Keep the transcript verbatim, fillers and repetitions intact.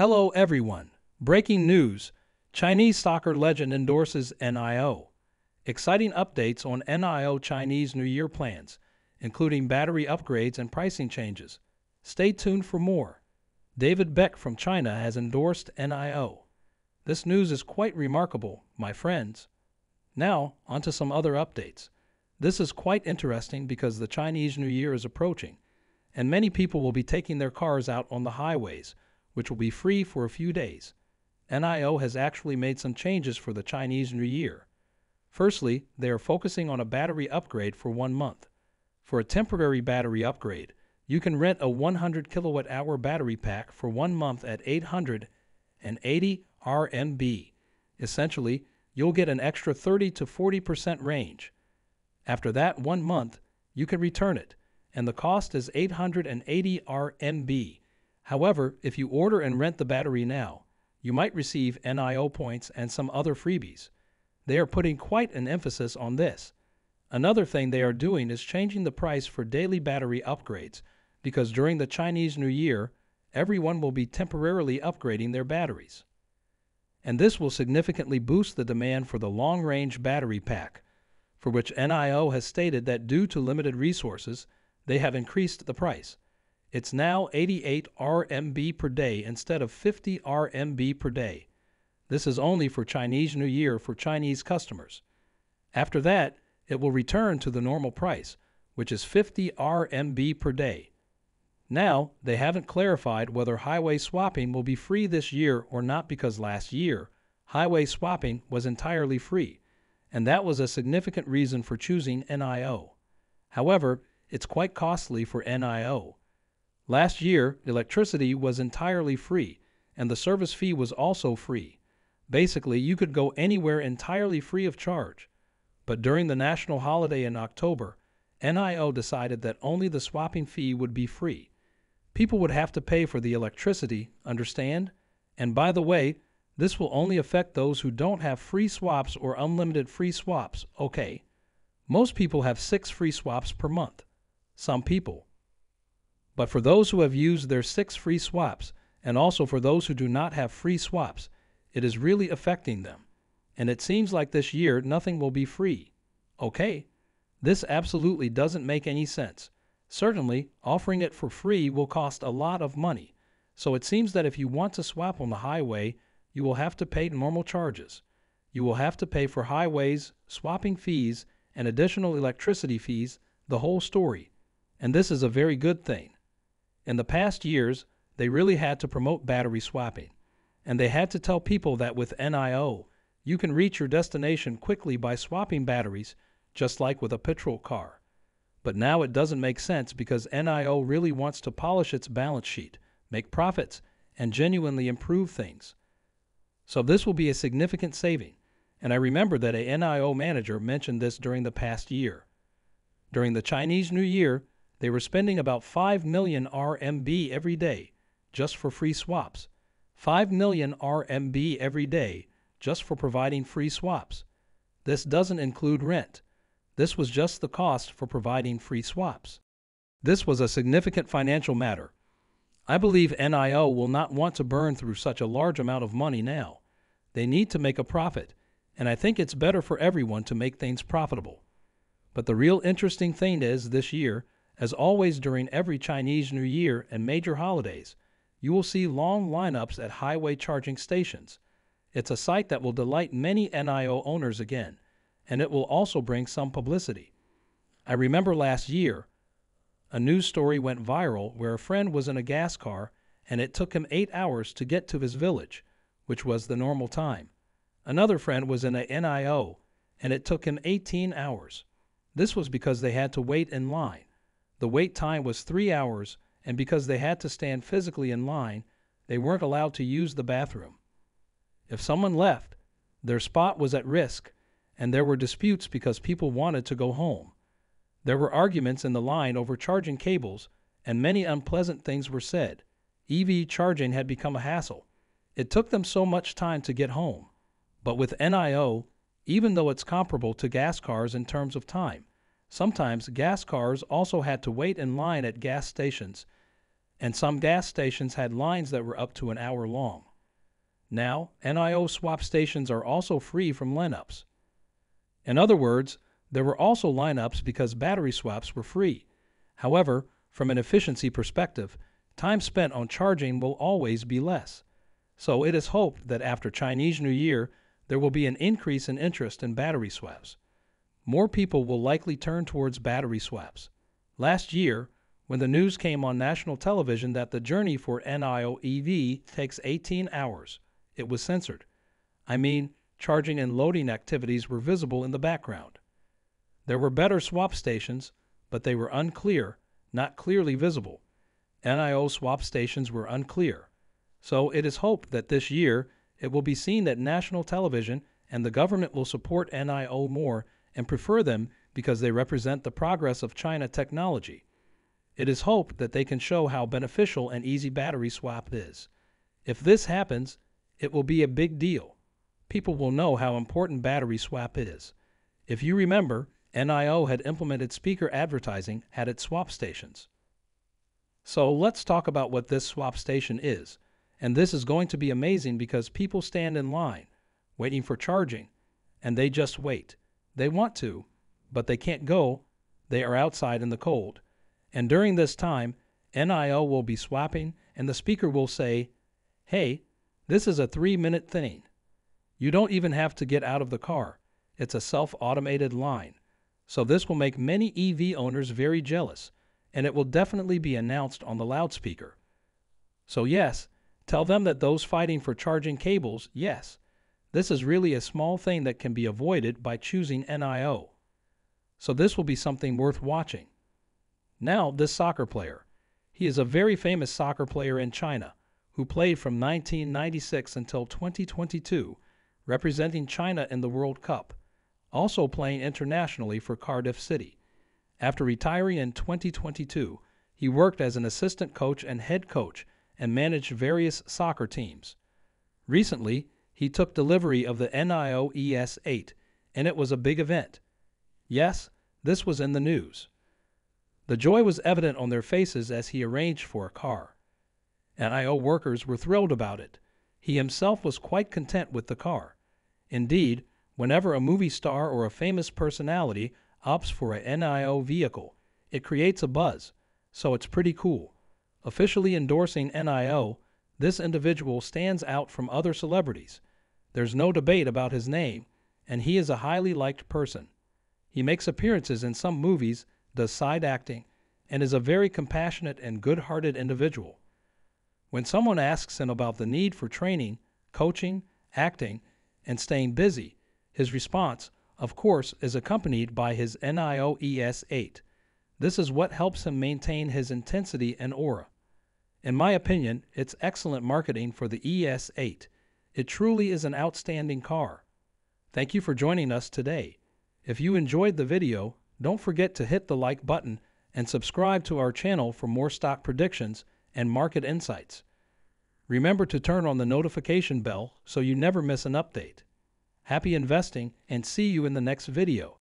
Hello everyone. Breaking news. Chinese soccer legend endorses N I O. Exciting updates on N I O Chinese New Year plans, including battery upgrades and pricing changes. Stay tuned for more. David Beck from China has endorsed N I O. This news is quite remarkable, my friends. Now, onto some other updates. This is quite interesting because the Chinese New Year is approaching, and many people will be taking their cars out on the highways, which will be free for a few days. N I O has actually made some changes for the Chinese New Year. Firstly, they are focusing on a battery upgrade for one month. For a temporary battery upgrade, you can rent a one hundred kilowatt hour battery pack for one month at eight hundred eighty R M B. Essentially, you'll get an extra thirty to forty percent range. After that one month, you can return it, and the cost is eight hundred eighty R M B. However, if you order and rent the battery now, you might receive N I O points and some other freebies. They are putting quite an emphasis on this. Another thing they are doing is changing the price for daily battery upgrades, because during the Chinese New Year, everyone will be temporarily upgrading their batteries. And this will significantly boost the demand for the long-range battery pack, for which N I O has stated that due to limited resources, they have increased the price. It's now eighty-eight R M B per day instead of fifty R M B per day. This is only for Chinese New Year for Chinese customers. After that, it will return to the normal price, which is fifty R M B per day. Now, they haven't clarified whether highway swapping will be free this year or not, because last year, highway swapping was entirely free, and that was a significant reason for choosing N I O. However, it's quite costly for N I O. Last year, electricity was entirely free, and the service fee was also free. Basically, you could go anywhere entirely free of charge. But during the national holiday in October, N I O decided that only the swapping fee would be free. People would have to pay for the electricity, understand? And by the way, this will only affect those who don't have free swaps or unlimited free swaps, okay? Most people have six free swaps per month. Some people. But for those who have used their six free swaps, and also for those who do not have free swaps, it is really affecting them. And it seems like this year nothing will be free. Okay? This absolutely doesn't make any sense. Certainly, offering it for free will cost a lot of money. So it seems that if you want to swap on the highway, you will have to pay normal charges. You will have to pay for highways, swapping fees, and additional electricity fees, the whole story. And this is a very good thing. In the past years, they really had to promote battery swapping, and they had to tell people that with N I O, you can reach your destination quickly by swapping batteries, just like with a petrol car. But now it doesn't make sense, because N I O really wants to polish its balance sheet, make profits, and genuinely improve things. So this will be a significant saving, and I remember that a N I O manager mentioned this during the past year. During the Chinese New Year, they were spending about five million R M B every day, just for free swaps. five million R M B every day, just for providing free swaps. This doesn't include rent. This was just the cost for providing free swaps. This was a significant financial matter. I believe N I O will not want to burn through such a large amount of money now. They need to make a profit, and I think it's better for everyone to make things profitable. But the real interesting thing is, this year, as always during every Chinese New Year and major holidays, you will see long lineups at highway charging stations. It's a sight that will delight many N I O owners again, and it will also bring some publicity. I remember last year, a news story went viral where a friend was in a gas car and it took him eight hours to get to his village, which was the normal time. Another friend was in a N I O and it took him eighteen hours. This was because they had to wait in line. The wait time was three hours, and because they had to stand physically in line, they weren't allowed to use the bathroom. If someone left, their spot was at risk, and there were disputes because people wanted to go home. There were arguments in the line over charging cables, and many unpleasant things were said. E V charging had become a hassle. It took them so much time to get home. But with N I O, even though it's comparable to gas cars in terms of time, sometimes gas cars also had to wait in line at gas stations, and some gas stations had lines that were up to an hour long. Now, N I O swap stations are also free from lineups. In other words, there were also lineups because battery swaps were free. However, from an efficiency perspective, time spent on charging will always be less. So it is hoped that after Chinese New Year, there will be an increase in interest in battery swaps. More people will likely turn towards battery swaps. Last year, when the news came on national television that the journey for N I O E V takes eighteen hours, it was censored. I mean, charging and loading activities were visible in the background. There were better swap stations, but they were unclear, not clearly visible. N I O swap stations were unclear. So it is hoped that this year, it will be seen that national television and the government will support N I O more and prefer them because they represent the progress of China technology. It is hoped that they can show how beneficial an easy battery swap is. If this happens, it will be a big deal. People will know how important battery swap is. If you remember, N I O had implemented speaker advertising at its swap stations. So let's talk about what this swap station is. And this is going to be amazing because people stand in line, waiting for charging, and they just wait. They want to, but they can't go. They are outside in the cold. And during this time, N I O will be swapping, and the speaker will say, "Hey, this is a three-minute thing. You don't even have to get out of the car. It's a self-automated line." So this will make many E V owners very jealous, and it will definitely be announced on the loudspeaker. So yes, tell them that those fighting for charging cables, yes, this is really a small thing that can be avoided by choosing N I O. So this will be something worth watching. Now, this soccer player. He is a very famous soccer player in China who played from nineteen ninety-six until twenty twenty-two, representing China in the World Cup, also playing internationally for Cardiff City. After retiring in twenty twenty-two, he worked as an assistant coach and head coach and managed various soccer teams. Recently, he took delivery of the N I O E S eight, and it was a big event. Yes, this was in the news. The joy was evident on their faces as he arranged for a car. N I O workers were thrilled about it. He himself was quite content with the car. Indeed, whenever a movie star or a famous personality opts for a N I O vehicle, it creates a buzz, so it's pretty cool. Officially endorsing N I O, this individual stands out from other celebrities. There's no debate about his name, and he is a highly liked person. He makes appearances in some movies, does side acting, and is a very compassionate and good-hearted individual. When someone asks him about the need for training, coaching, acting, and staying busy, his response, of course, is accompanied by his N I O E S eight. This is what helps him maintain his intensity and aura. In my opinion, it's excellent marketing for the E S eight. It truly is an outstanding car. Thank you for joining us today. If you enjoyed the video, don't forget to hit the like button and subscribe to our channel for more stock predictions and market insights. Remember to turn on the notification bell so you never miss an update. Happy investing, and see you in the next video.